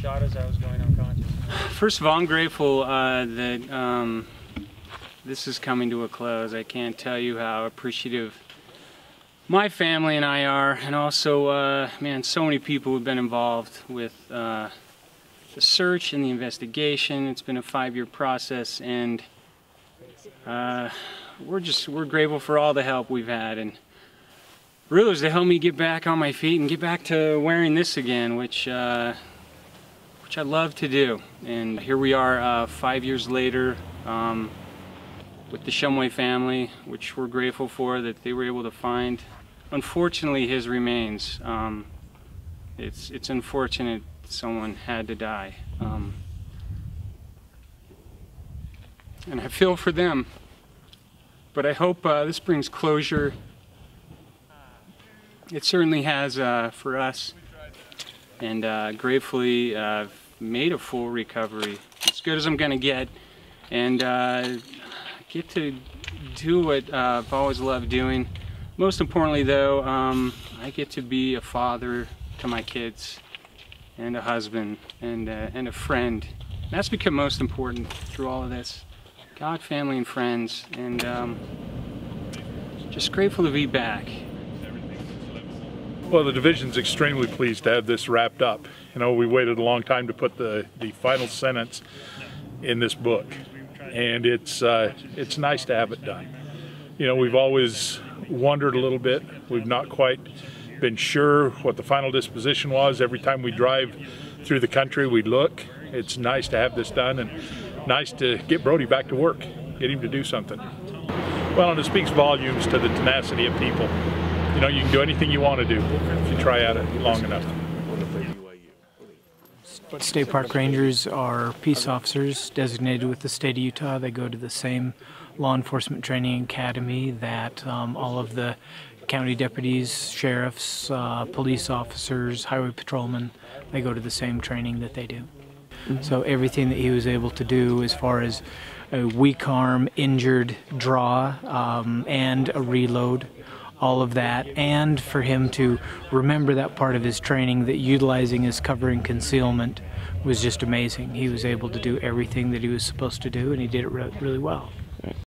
shot as I was going unconscious? First of all, I'm grateful that this is coming to a close. I can't tell you how appreciative my family and I are, and also, man, so many people who've been involved with the search and the investigation. It's been a 5-year process, and we're grateful for all the help we've had, and rulers to help me get back on my feet and get back to wearing this again, which I love to do. And here we are 5 years later with the Shumway family, which we're grateful for that they were able to find, unfortunately, his remains. It's unfortunate someone had to die. And I feel for them, but I hope this brings closure. It certainly has for us, and gratefully I've made a full recovery, as good as I'm going to get, and get to do what I've always loved doing. Most importantly though, I get to be a father to my kids, and a husband, and a friend. And that's become most important through all of this. God, family, and friends, and just grateful to be back. Well, the division's extremely pleased to have this wrapped up. You know, we waited a long time to put the final sentence in this book, and it's nice to have it done. You know, we've always wondered a little bit. We've not quite been sure what the final disposition was. Every time we drive through the country, we look. It's nice to have this done, and nice to get Brody back to work, get him to do something. Well, and it speaks volumes to the tenacity of people. You know, you can do anything you want to do if you try at it long enough. State Park Rangers are peace officers designated with the state of Utah. They go to the same law enforcement training academy that all of the county deputies, sheriffs, police officers, highway patrolmen, they go to the same training that they do. So everything that he was able to do as far as a weak arm, injured draw, and a reload, all of that, and for him to remember that part of his training, that utilizing his cover and concealment was just amazing. He was able to do everything that he was supposed to do, and he did it really well.